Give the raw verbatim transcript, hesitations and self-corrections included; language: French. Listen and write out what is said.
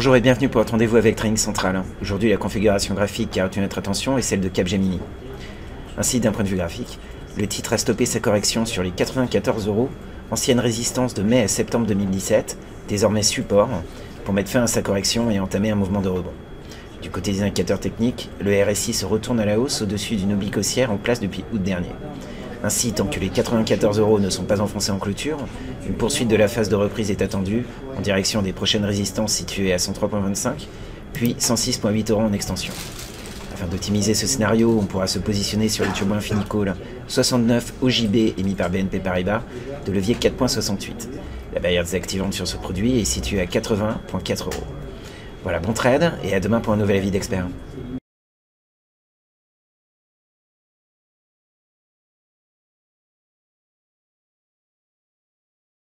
Bonjour et bienvenue pour votre rendez-vous avec Trading Central. Aujourd'hui, la configuration graphique qui a retenu notre attention est celle de Capgemini. Ainsi, d'un point de vue graphique, le titre a stoppé sa correction sur les quatre-vingt-quatorze euros, ancienne résistance de mai à septembre deux mille dix-sept, désormais support, pour mettre fin à sa correction et entamer un mouvement de rebond. Du côté des indicateurs techniques, le R S I se retourne à la hausse au-dessus d'une oblique haussière en place depuis août dernier. Ainsi, tant que les quatre-vingt-quatorze euros ne sont pas enfoncés en clôture, une poursuite de la phase de reprise est attendue en direction des prochaines résistances situées à cent trois virgule vingt-cinq, puis cent six virgule huit euros en extension. Afin d'optimiser ce scénario, on pourra se positionner sur le Turbo Infini Call soixante-neuf O J B émis par B N P Paribas de levier quatre virgule soixante-huit. La barrière désactivante sur ce produit est située à quatre-vingts virgule quatre euros. Voilà, bon trade et à demain pour un nouvel avis d'expert.